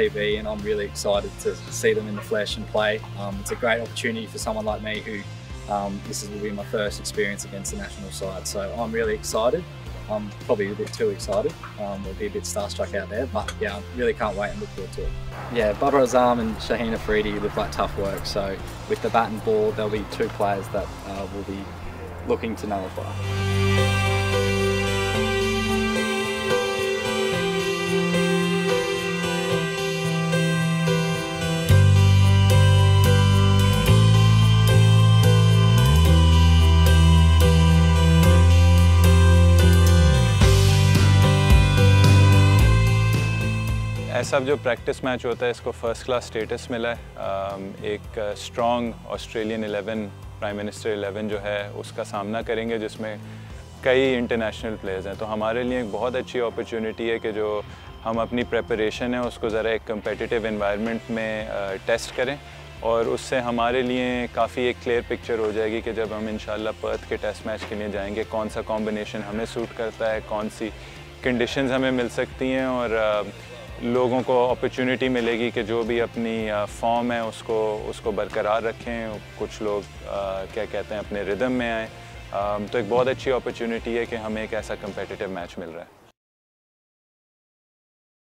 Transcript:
TV, and I'm really excited to see them in the flesh and play. It's a great opportunity for someone like me who this will be my first experience against the national side, so I'm really excited. I'm probably a bit too excited. I'll be a bit starstruck out there, but yeah, I really can't wait and look forward to it. Yeah, Babar Azam and Shaheen Afridi live like tough work, so with the bat and ball, there'll be two players that will be looking to nullify. ऐसा जो practice match होता है इसको first class status मिला है। एक strong Australian 11 prime minister 11 जो है उसका सामना करेंगे जिसमें कई इंटरनेशनल प्लेयर्स हैं, तो हमारे लिए एक बहुत अच्छी अपॉर्चुनिटी है कि जो हम अपनी प्रेपरेशन है उसको ज़रा एक कम्पटिटिव एनवायरनमेंट में टेस्ट करें, और उससे हमारे लिए काफ़ी एक क्लियर पिक्चर हो जाएगी कि जब हम इंशाल्लाह पर्थ के टेस्ट मैच के लिए जाएंगे कौन सा कॉम्बिनेशन हमें सूट करता है, कौन सी कंडीशंस हमें मिल सकती हैं, और लोगों को अपॉर्चुनिटी मिलेगी कि जो भी अपनी फॉर्म है उसको बरकरार रखें। कुछ लोग क्या कहते हैं अपने रिदम में आएँ, तो एक बहुत अच्छी अपॉर्चुनिटी है कि हमें एक ऐसा कम्पिटिटिव मैच मिल रहा है।